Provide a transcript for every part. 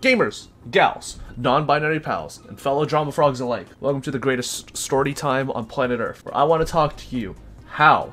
Gamers, gals, non-binary pals, and fellow drama frogs alike, welcome to the greatest story time on planet Earth, where I want to talk to you how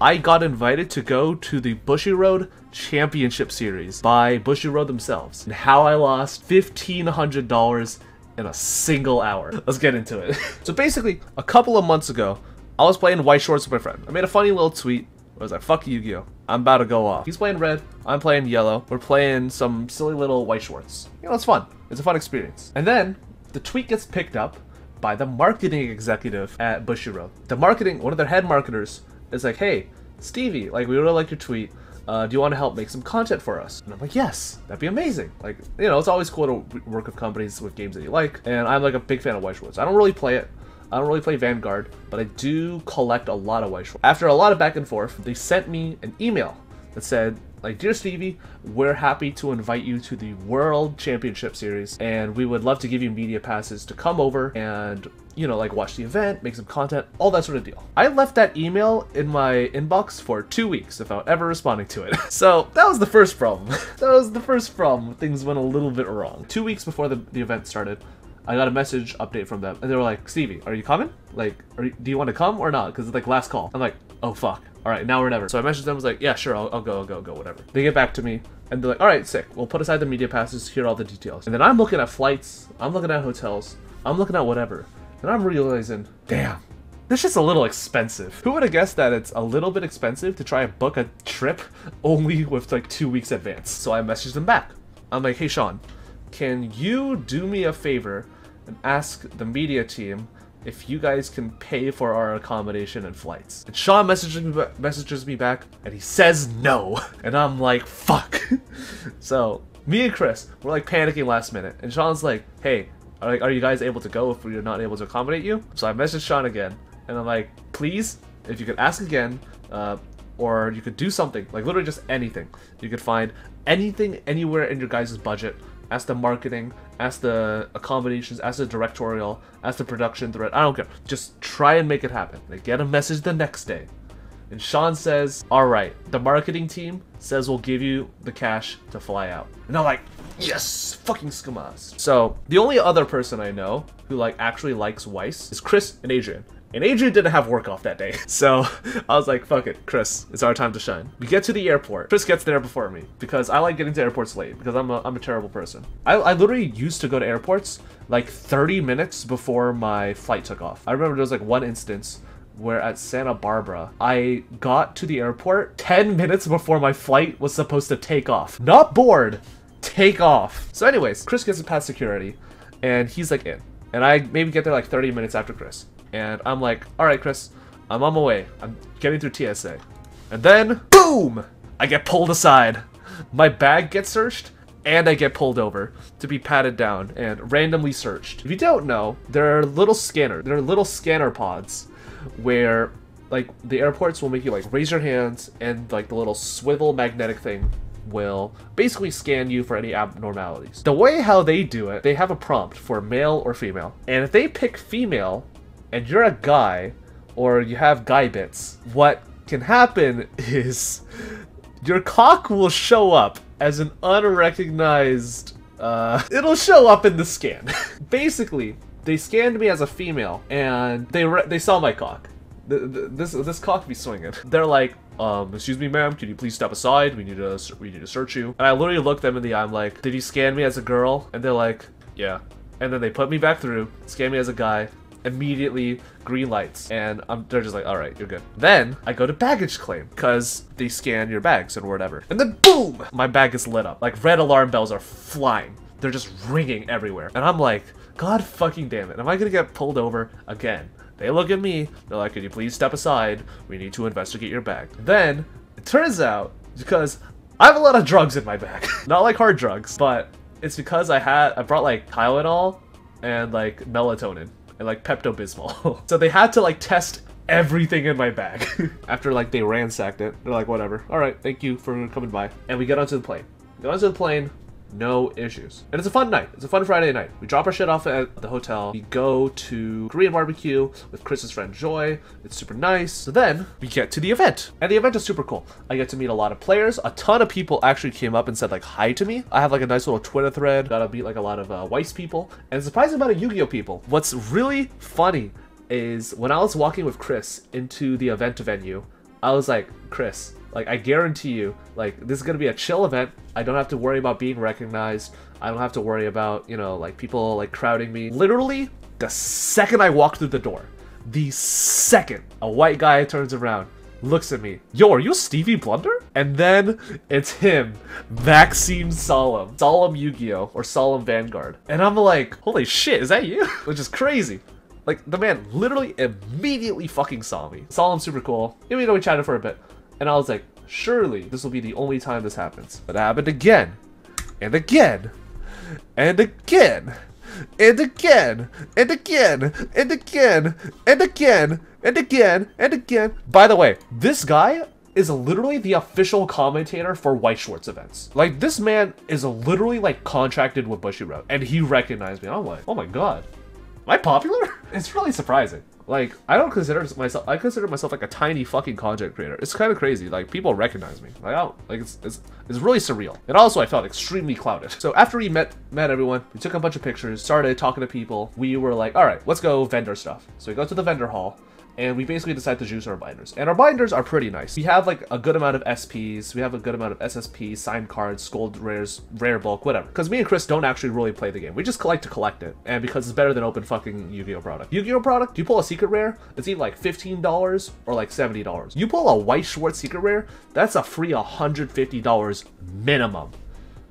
I got invited to go to the Bushiroad Championship Series by Bushiroad themselves, and how I lost $1,500 in a single hour. Let's get into it. So basically, a couple of months ago, I was playing Weiss Schwarz with my friend. I made a funny little tweet. I was like, fuck Yu-Gi-Oh, I'm about to go off. He's playing red, I'm playing yellow. We're playing some silly little Weiss Schwarz. You know, it's fun. It's a fun experience. And then the tweet gets picked up by the marketing executive at Bushiroad. The marketing, one of their head marketers, is like, hey, Stevie, like, we really like your tweet. Do you want to help make some content for us? And I'm like, yes, that'd be amazing. Like, you know, it's always cool to work with companies with games that you like. And I'm like a big fan of Weiss Schwarz. I don't really play it. I don't really play Vanguard, but I do collect a lot of Weiss Schwarz. After a lot of back and forth, they sent me an email that said, like, dear Stevie, we're happy to invite you to the World Championship Series, and we would love to give you media passes to come over and, you know, like, watch the event, make some content, all that sort of deal. I left that email in my inbox for 2 weeks without ever responding to it. So that was the first problem. That was the first problem. Things went a little bit wrong. 2 weeks before the event started, I got a message update from them, and they were like, Stevie, are you coming? Like, do you want to come or not? Because it's like last call. I'm like, oh fuck. All right, now or never. So I messaged them, was like, yeah, sure, I'll go, whatever. They get back to me, and they're like, all right, sick. We'll put aside the media passes, hear all the details. And then I'm looking at flights, I'm looking at hotels, I'm looking at whatever. And I'm realizing, damn, this is a little expensive. Who would have guessed that it's a little bit expensive to try and book a trip only with like 2 weeks advance? So I messaged them back. I'm like, hey, Sean, can you do me a favor and ask the media team if you guys can pay for our accommodation and flights? And Sean messages me back, and he says no. And I'm like, fuck. So me and Chris, we're like panicking last minute. And Sean's like, hey, are you guys able to go if we're not able to accommodate you? So I messaged Sean again, and I'm like, please, if you could ask again, or you could do something, like literally just anything. You could find anything, anywhere in your guys' budget. Ask the marketing, ask the accommodations, ask the directorial, ask the production thread, I don't care. Just try and make it happen. They get a message the next day. And Sean says, all right, the marketing team says we'll give you the cash to fly out. And I'm like, yes, fucking scamas. So the only other person I know who like actually likes Weiss is Chris and Adrian. And Adrian didn't have work off that day. So I was like, fuck it, Chris, it's our time to shine. We get to the airport. Chris gets there before me because I like getting to airports late because I'm a terrible person. I literally used to go to airports like 30 minutes before my flight took off. I remember there was like one instance where at Santa Barbara, I got to the airport 10 minutes before my flight was supposed to take off. Not board, take off. So anyways, Chris gets past security and he's like in. And I maybe get there like 30 minutes after Chris. And I'm like, all right, Chris, I'm on my way. I'm getting through TSA. And then, boom, I get pulled aside. My bag gets searched, and I get pulled over to be patted down and randomly searched. If you don't know, there are little scanners. There are little scanner pods where, like, the airports will make you, like, raise your hands, and, like, the little swivel magnetic thing will basically scan you for any abnormalities. The way how they do it, they have a prompt for male or female. And if they pick female, and you're a guy, or you have guy bits, what can happen is your cock will show up as an unrecognized, it'll show up in the scan. Basically, they scanned me as a female, and they saw my cock. This cock be swinging. They're like, excuse me, ma'am, can you please step aside? We need to search you. And I literally looked them in the eye, I'm like, did you scan me as a girl? And they're like, yeah. And then they put me back through, scanned me as a guy, immediately green lights, and they're just like, all right, you're good. Then I go to baggage claim because they scan your bags and whatever, and then boom, my bag is lit up. Like red alarm bells are flying. They're just ringing everywhere, and I'm like, god fucking damn it, am I gonna get pulled over again? They look at me, they're like, could you please step aside? We need to investigate your bag. Then it turns out, because I have a lot of drugs in my bag, not like hard drugs, but it's because I brought like Tylenol and like melatonin and like Pepto-Bismol. So they had to like test everything in my bag. After like they ransacked it, they're like, whatever. All right, thank you for coming by. And we get onto the plane. No issues. And it's a fun night. It's a fun Friday night. We drop our shit off at the hotel. We go to Korean barbecue with Chris's friend Joy. It's super nice. So then we get to the event. And the event is super cool. I get to meet a lot of players. A ton of people actually came up and said like hi to me. I have like a nice little Twitter thread. Gotta meet like a lot of Weiss people. And a surprising amount of Yu-Gi-Oh people. What's really funny is when I was walking with Chris into the event venue, I was like, Chris, like I guarantee you, like this is gonna be a chill event. I don't have to worry about being recognized. I don't have to worry about, you know, like people like crowding me. Literally, the second I walked through the door, the second a white guy turns around, looks at me, yo, are you Stevie Blunder? And then it's him, Maxime Solemn. Solemn Yu-Gi-Oh! Or Solemn Vanguard. And I'm like, holy shit, is that you? Which is crazy. Like, the man literally immediately fucking saw me. Solemn's super cool. Even though we chatted for a bit. And I was like, surely this will be the only time this happens. But it happened again. And again. And again. And again. And again. And again. And again. And again. And again. By the way, this guy is literally the official commentator for Weiss Schwarz events. Like, this man is literally, like, contracted with Bushiroad. And he recognized me. I'm like, oh my god. Am I popular? It's really surprising. Like, I don't consider myself, I consider myself like a tiny fucking content creator. It's kind of crazy. Like, people recognize me. Like, I don't, like, it's really surreal. And also, I felt extremely clouded. So after we met everyone, we took a bunch of pictures, started talking to people. We were like, all right, let's go vendor stuff. So we go to the vendor hall. And we basically decide to juice our binders. And our binders are pretty nice. We have like a good amount of SPs, we have a good amount of SSPs, signed cards, gold rares, rare bulk, whatever. Because me and Chris don't actually really play the game. We just like to collect it. And because it's better than open fucking Yu-Gi-Oh product. Yu-Gi-Oh product, you pull a secret rare, it's either like $15 or like $70. You pull a Weiss Schwarz secret rare, that's a free $150 minimum.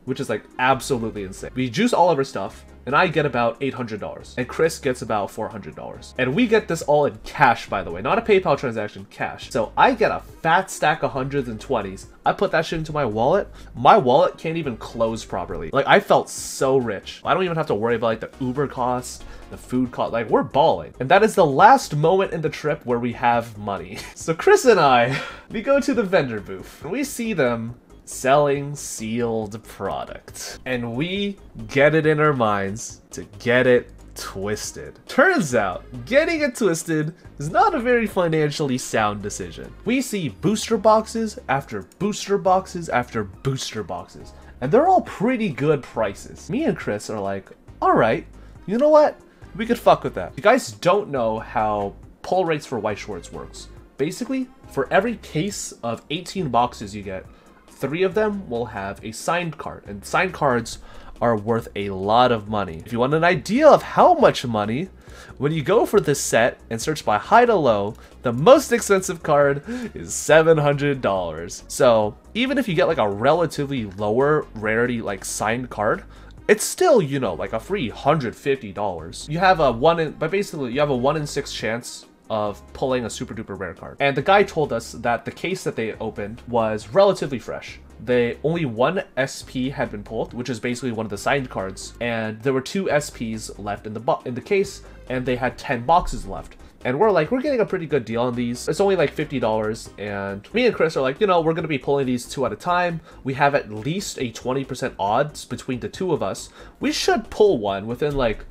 Which is like absolutely insane. We juice all of our stuff. And I get about $800. And Chris gets about $400. And we get this all in cash, by the way. Not a PayPal transaction, cash. So I get a fat stack of 120s. I put that shit into my wallet. My wallet can't even close properly. Like, I felt so rich. I don't even have to worry about, like, the Uber costs, the food cost. Like, we're balling. And that is the last moment in the trip where we have money. So Chris and I, we go to the vendor booth. And we see them selling sealed product. And we get it in our minds to get it twisted. Turns out, getting it twisted is not a very financially sound decision. We see booster boxes after booster boxes after booster boxes, and they're all pretty good prices. Me and Chris are like, all right, you know what? We could fuck with that. You guys don't know how pull rates for Weiss Schwarz works. Basically, for every case of 18 boxes you get, 3 of them will have a signed card, and signed cards are worth a lot of money. If you want an idea of how much money, when you go for this set and search by high to low, the most expensive card is $700. So even if you get like a relatively lower rarity like signed card, it's still, you know, like a free $150. You have a one in six chance of pulling a super duper rare card. And the guy told us that the case that they opened was relatively fresh. They only one SP had been pulled, which is basically one of the signed cards, and there were 2 SPs left in the case, and they had 10 boxes left. And we're like, we're getting a pretty good deal on these. It's only like $50, and me and Chris are like, you know, we're gonna be pulling these 2 at a time. We have at least a 20% odds between the 2 of us. We should pull one within like,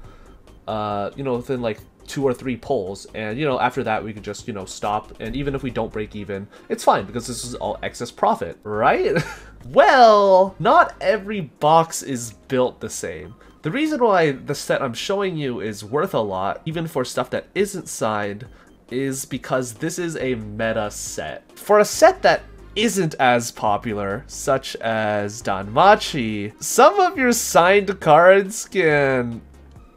you know, within like 2 or 3 pulls, and you know, after that we could just, you know, stop, and even if we don't break even, it's fine because this is all excess profit, right? Well, not every box is built the same. The reason why the set I'm showing you is worth a lot, even for stuff that isn't signed, is because this is a meta set. For a set that isn't as popular, such as Danmachi, some of your signed cards can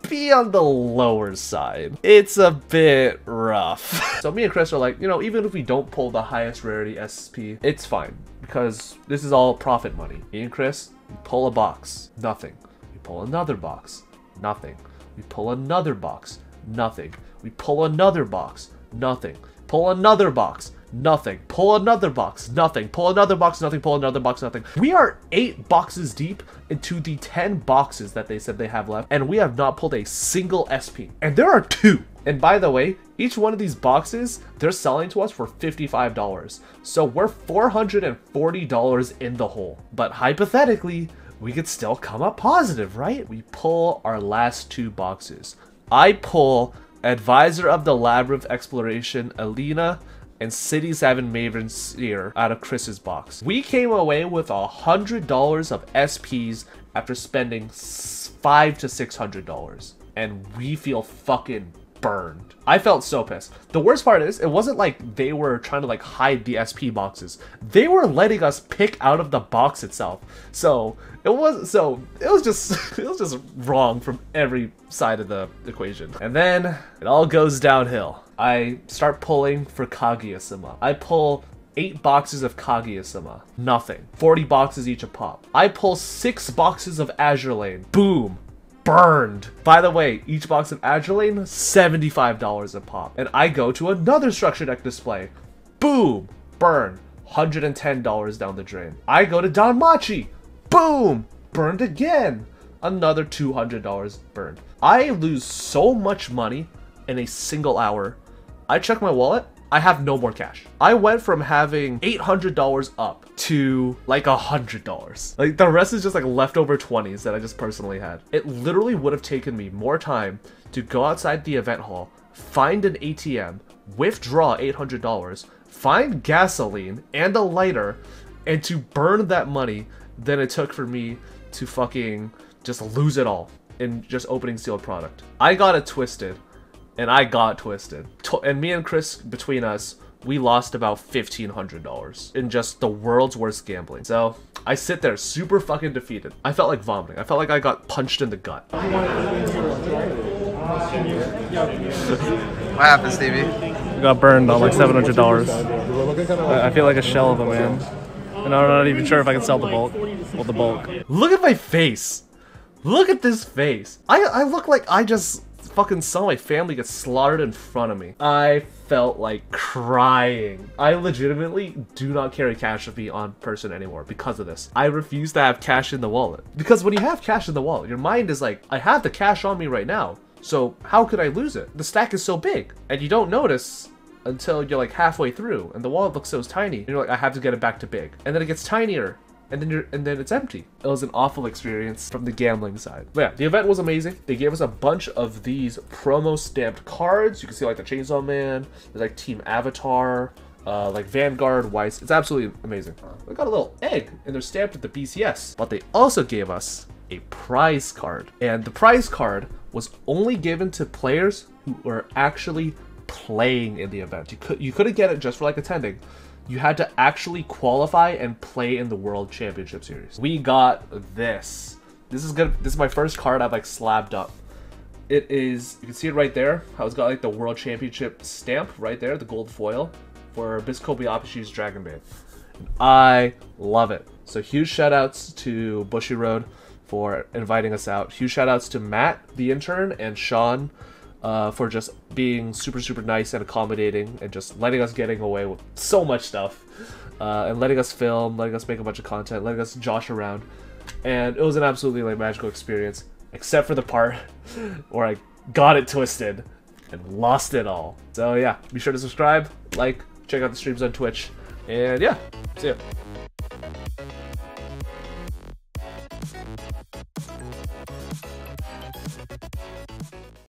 be on the lower side. It's a bit rough. So me and Chris are like, you know, even if we don't pull the highest rarity SP, it's fine because this is all profit money. Me and Chris, we pull a box, nothing. We pull another box, nothing. We pull another box, nothing. We pull another box, nothing. Pull another box, nothing. Pull another box, nothing. Pull another box, nothing. Pull another box, nothing. We are 8 boxes deep into the 10 boxes that they said they have left, and we have not pulled a single SP. And there are 2. And by the way, each one of these boxes, they're selling to us for $55. So we're $440 in the hole. But hypothetically, we could still come up positive, right? We pull our last two boxes. I pull Advisor of the Labyrinth Exploration, Alina, and City 7 Maven Seer out of Chris's box. We came away with $100 of SPs after spending $500 to $600, and we feel fucking burned. I felt so pissed. The worst part is, it wasn't like they were trying to like hide the SP boxes. They were letting us pick out of the box itself. So it was just wrong from every side of the equation. And then it all goes downhill. I start pulling for Kaguya-sama. I pull 8 boxes of Kaguya-sama. Nothing. 40 boxes each a pop. I pull 6 boxes of Azure Lane. Boom. Burned. By the way, each box of Azure Lane, $75 a pop. And I go to another structure deck display. Boom. Burned. $110 down the drain. I go to Danmachi. Boom. Burned again. Another $200 burned. I lose so much money in a single hour. I check my wallet. I have no more cash. I went from having $800 up to like $100. Like the rest is just like leftover 20s that I just personally had. It literally would have taken me more time to go outside the event hall, find an ATM, withdraw $800, find gasoline and a lighter, and to burn that money than it took for me to fucking just lose it all in just opening sealed product. I got it twisted. And I got twisted. And me and Chris, between us, we lost about $1,500 in just the world's worst gambling. So I sit there super fucking defeated. I felt like vomiting. I felt like I got punched in the gut. What happened, Stevie? I got burned on like $700. I feel like a shell of a man. And I'm not even sure if I can sell the bulk. Well, the bulk. Look at my face. Look at this face. I look like I just fucking saw my family get slaughtered in front of me. I felt like crying. I legitimately do not carry cash with me on person anymore because of this. I refuse to have cash in the wallet. Because when you have cash in the wallet, your mind is like, I have the cash on me right now, so how could I lose it? The stack is so big, and you don't notice until you're like halfway through, and the wallet looks so tiny, and you're like, I have to get it back to big. And then it gets tinier, and then it's empty. It was an awful experience from the gambling side. But yeah, the event was amazing. They gave us a bunch of these promo stamped cards. You can see like the Chainsaw Man, there's like Team Avatar, like Vanguard, Weiss. It's absolutely amazing. They got a little egg and they're stamped at the BCS. But they also gave us a prize card. And the prize card was only given to players who were actually playing in the event. You couldn't get it just for like attending. You had to actually qualify and play in the World Championship Series. We got this. This is good. This is my first card I've like slabbed up. It is, you can see it right there. How it's got like the World Championship stamp right there, the gold foil for Biskoby Apishi's Dragon Band. And I love it. So huge shout outs to Bushiroad for inviting us out. Huge shout outs to Matt, the intern, and Sean. For just being super nice and accommodating and just letting us getting away with so much stuff, and letting us film, letting us make a bunch of content, letting us josh around. And it was an absolutely like magical experience, except for the part where I got it twisted and lost it all. So yeah, be sure to subscribe, like, check out the streams on Twitch, and yeah, see ya.